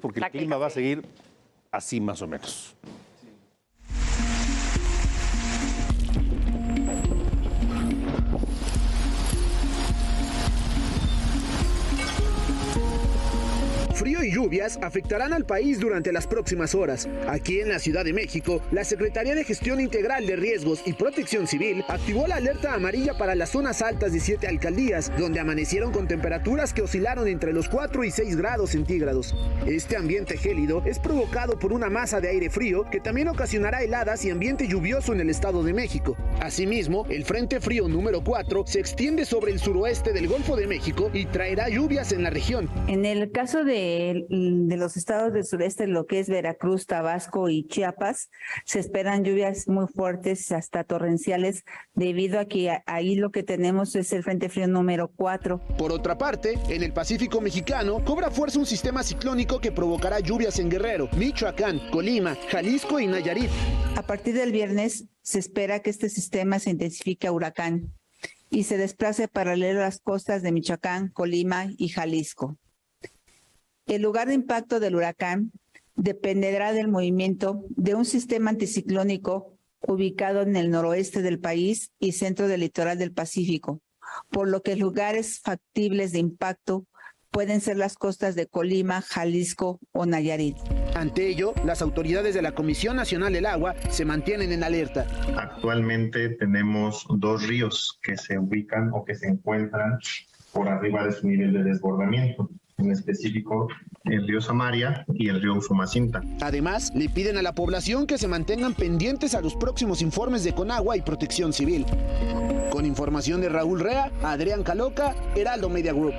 Porque el clima va a seguir así más o menos. Frío y lluvias afectarán al país durante las próximas horas. Aquí en la Ciudad de México, la Secretaría de Gestión Integral de Riesgos y Protección Civil activó la alerta amarilla para las zonas altas de 7 alcaldías, donde amanecieron con temperaturas que oscilaron entre los 4 y 6 grados centígrados. Este ambiente gélido es provocado por una masa de aire frío que también ocasionará heladas y ambiente lluvioso en el Estado de México. Asimismo, el Frente Frío número 4 se extiende sobre el suroeste del Golfo de México y traerá lluvias en la región. En el caso de los estados del sureste, lo que es Veracruz, Tabasco y Chiapas, se esperan lluvias muy fuertes hasta torrenciales, debido a que ahí lo que tenemos es el Frente Frío número 4. Por otra parte, en el Pacífico Mexicano cobra fuerza un sistema ciclónico que provocará lluvias en Guerrero, Michoacán, Colima, Jalisco y Nayarit. A partir del viernes se espera que este sistema se intensifique a huracán y se desplace paralelo a las costas de Michoacán, Colima y Jalisco. El lugar de impacto del huracán dependerá del movimiento de un sistema anticiclónico ubicado en el noroeste del país y centro del litoral del Pacífico, por lo que lugares factibles de impacto pueden ser las costas de Colima, Jalisco o Nayarit. Ante ello, las autoridades de la Comisión Nacional del Agua se mantienen en alerta. Actualmente tenemos 2 ríos que se ubican o que se encuentran por arriba de su nivel de desbordamiento, en específico el río Samaria y el río Usumacinta. Además, le piden a la población que se mantengan pendientes a los próximos informes de Conagua y Protección Civil. Con información de Raúl Rea, Adrián Caloca, Heraldo Media Group.